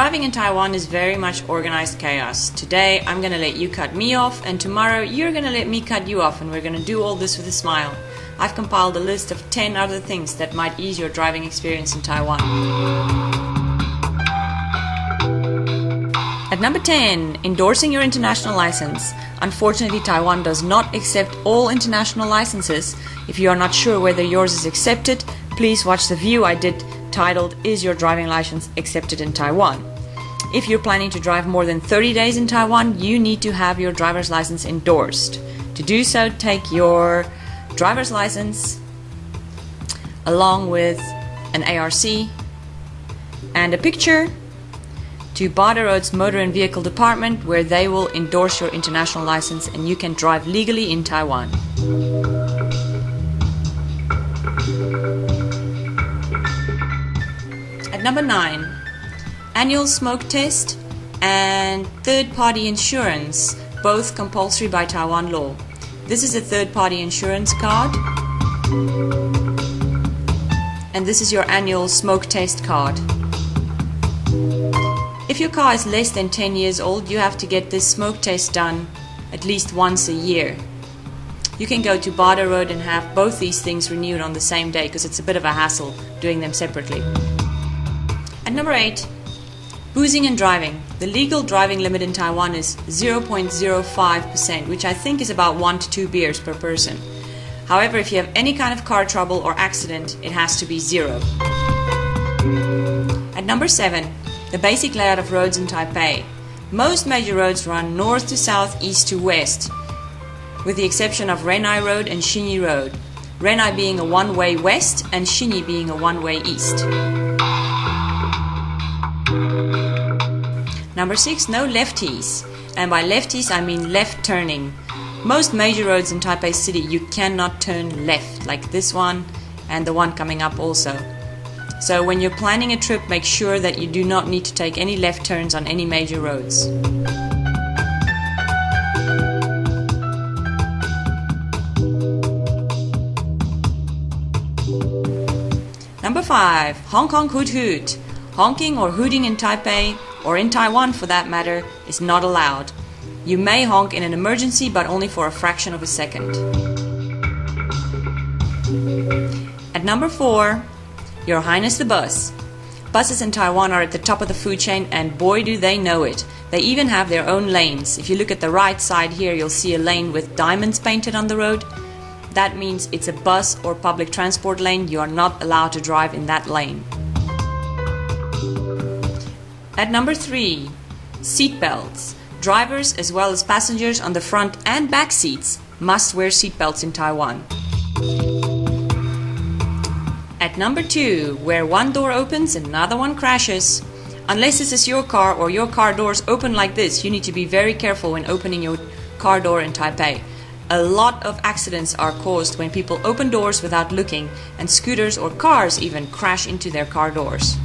Driving in Taiwan is very much organized chaos. Today I'm gonna let you cut me off, and tomorrow you're gonna let me cut you off, and we're gonna do all this with a smile. I've compiled a list of 10 other things that might ease your driving experience in Taiwan. At number 10, endorsing your international license. Unfortunately, Taiwan does not accept all international licenses. If you are not sure whether yours is accepted, please watch the video I did titled, "Is Your Driving License Accepted in Taiwan?" If you're planning to drive more than 30 days in Taiwan, you need to have your driver's license endorsed. To do so, take your driver's license along with an ARC and a picture to Bada Road's Motor and Vehicle Department, where they will endorse your international license and you can drive legally in Taiwan. At number 9, annual smoke test and third-party insurance, both compulsory by Taiwan law. This is a third-party insurance card, and this is your annual smoke test card. If your car is less than 10 years old, you have to get this smoke test done at least once a year. You can go to Bada Road and have both these things renewed on the same day, because it's a bit of a hassle doing them separately. At number 8, boozing and driving. The legal driving limit in Taiwan is 0.05%, which I think is about 1 to 2 beers per person. However, if you have any kind of car trouble or accident, it has to be 0. At number 7, the basic layout of roads in Taipei. Most major roads run north to south, east to west, with the exception of Renai Road and Xinyi Road. Renai being a one-way west and Xinyi being a one-way east. Number 6, no lefties. And by lefties, I mean left turning. Most major roads in Taipei City, you cannot turn left, like this one and the one coming up also. So when you're planning a trip, make sure that you do not need to take any left turns on any major roads. Number 5, Hong Kong hoot hoot. Honking or hooting in Taipei, or in Taiwan for that matter, is not allowed. You may honk in an emergency, but only for a fraction of a second. At number 4, Your Highness the Bus. Buses in Taiwan are at the top of the food chain, and boy do they know it. They even have their own lanes. If you look at the right side here, you'll see a lane with diamonds painted on the road. That means it's a bus or public transport lane. You are not allowed to drive in that lane. At number 3, seatbelts. Drivers as well as passengers on the front and back seats must wear seatbelts in Taiwan. At number 2, where one door opens, another one crashes. Unless this is your car or your car doors open like this, you need to be very careful when opening your car door in Taipei. A lot of accidents are caused when people open doors without looking, and scooters or cars even crash into their car doors.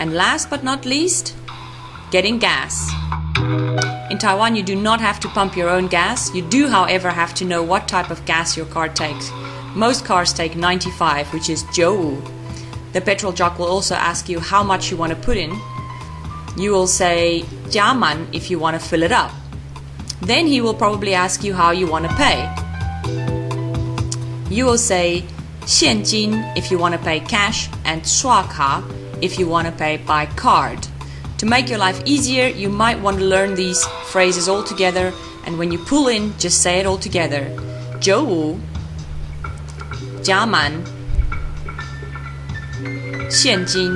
And last but not least, getting gas. In Taiwan, you do not have to pump your own gas. You do, however, have to know what type of gas your car takes. Most cars take 95, which is jiu. The petrol jock will also ask you how much you want to put in. You will say jia man if you want to fill it up. Then he will probably ask you how you want to pay. You will say xian jin if you want to pay cash, and shua ka if you want to pay by card. To make your life easier, you might want to learn these phrases all together, and when you pull in, just say it all together. Jiu, jia man, xian jin.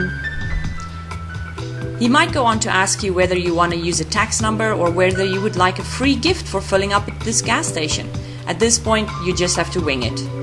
He might go on to ask you whether you want to use a tax number or whether you would like a free gift for filling up at this gas station. At this point, you just have to wing it.